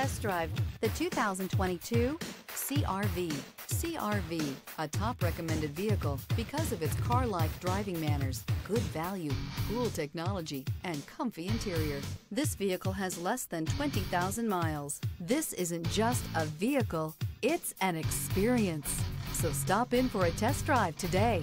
Test drive the 2022 CR-V. CR-V, a top recommended vehicle because of its car-like driving manners, good value, cool technology, and comfy interior. This vehicle has less than 20,000 miles. This isn't just a vehicle, it's an experience. So stop in for a test drive today.